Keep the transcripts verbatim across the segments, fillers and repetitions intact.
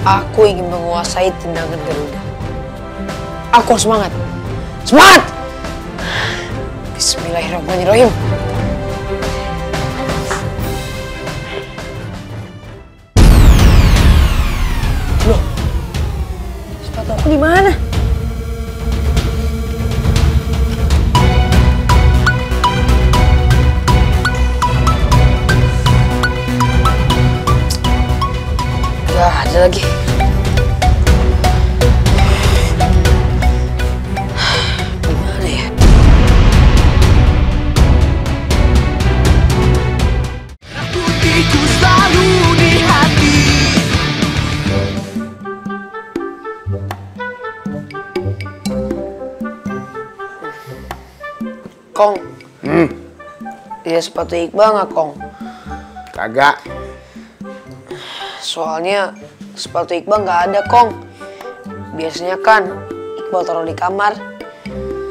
Aku ingin menguasai tendangan Garuda. Aku harus semangat. Semangat! Bismillahirrahmanirrahim. Loh, sepatu aku di mana? Gak ada lagi. Kong, hmm. Dia sepatu Iqbal nggak, Kong? Kagak. Soalnya sepatu Iqbal nggak ada, Kong. Biasanya kan Iqbal taruh di kamar.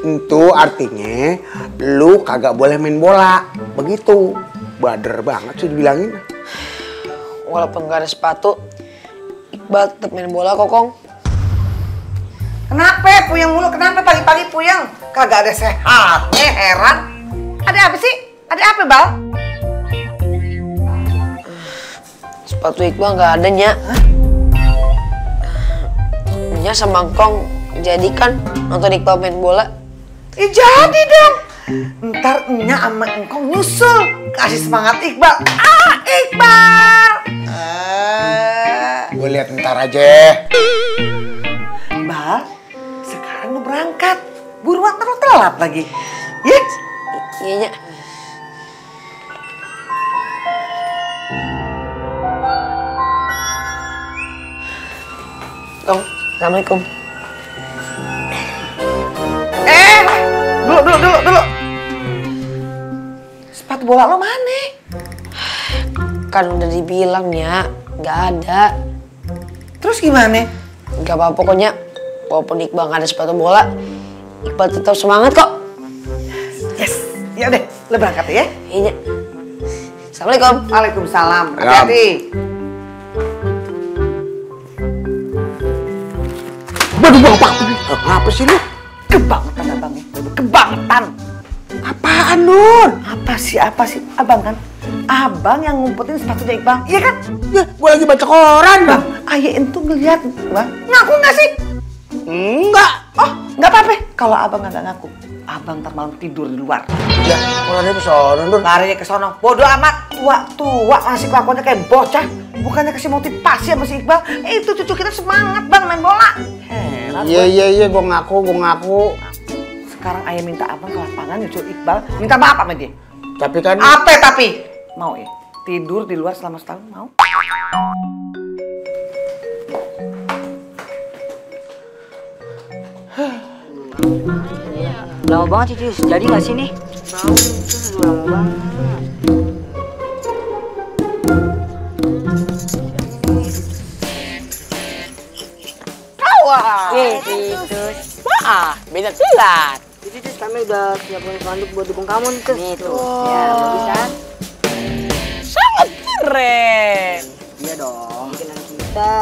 Itu artinya lu kagak boleh main bola. Begitu. Bader banget sih dibilangin. Walaupun nggak ada sepatu, Iqbal tetap main bola kok, Kong. Kenapa puyeng mulu? Kenapa pagi-pagi puyeng? Kagak ada sehatnya, heran. Ada apa sih? Ada apa, Bal? Sepatu Iqbal nggak ada, Nya. Nya sama Kong jadi kan nonton Iqbal main bola. Ya jadi dong. Ntar Nya sama Kong nyusul kasih semangat Iqbal. Ah, Iqbal! Ah, gue lihat ntar aja. Bal, sekarang lu berangkat. Buruan, terlalu telat lagi. Iya? Iya, Nya. Kong, assalamualaikum. Eh, dulu, dulu, dulu, dulu. Sepatu bola lo mana? Kan udah dibilang, Nya. Gak ada. Terus gimana? Gak apa-apa kok, Nya. Walaupun Iqbal gak ada sepatu bola, Iqbal tetap semangat kok. Yes, ya deh, lo berangkat ya. Iya. Assalamualaikum. Waalaikumsalam. Hati-hati. Waduh, bang, bang. Apa sih lu? Kebangetan abangnya. Kebangetan. Apaan, Nur? Apa sih, apa sih? Abang kan? Abang yang ngumpetin sepatunya Iqbal. Iya kan? Ya, gue lagi baca koran, Bang. Ayein tuh ngeliat, Bang. Ngaku gak sih? Enggak. Oh. Nggak apa-apa, kalau abang nggak ngaku, abang ntar malam tidur di luar. Ya, larinya ke sono, Nur. Larinya ke sono, bodoh amat. Tua-tua masih kelakuannya kayak bocah. Bukannya kasih motivasi sama si Iqbal. Eh, itu cucu kita semangat, Bang, main bola. Heran. Iya, iya, iya, gue ngaku, gue ngaku. Sekarang ayah minta abang ke lapangan nyusul Iqbal, minta maaf sama dia. Tapi kan... Apa tapi? Mau ya? Tidur di luar selama setahun, mau? Lama banget itu, jadi nggak sih nih? Lama itu lama banget. Wah, itu wah, beda silat. Jadi terus kami udah siapin spanduk buat dukung kamu nih, terus. Itu, ya bisa. Sangat keren. Iya dong. Bikinan kita.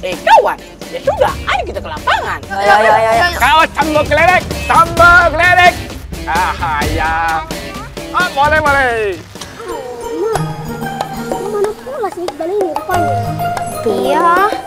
Eh kawan. Ya sudah, ayo kita ke lapangan. Ayo, ayo, ayo, ayo. Kau sambal geledek, sambal geledek. Ah, ya. Ah, boleh, boleh. Aduh, Ma. Mana pula sih Iqbal ini rupanya? Iya.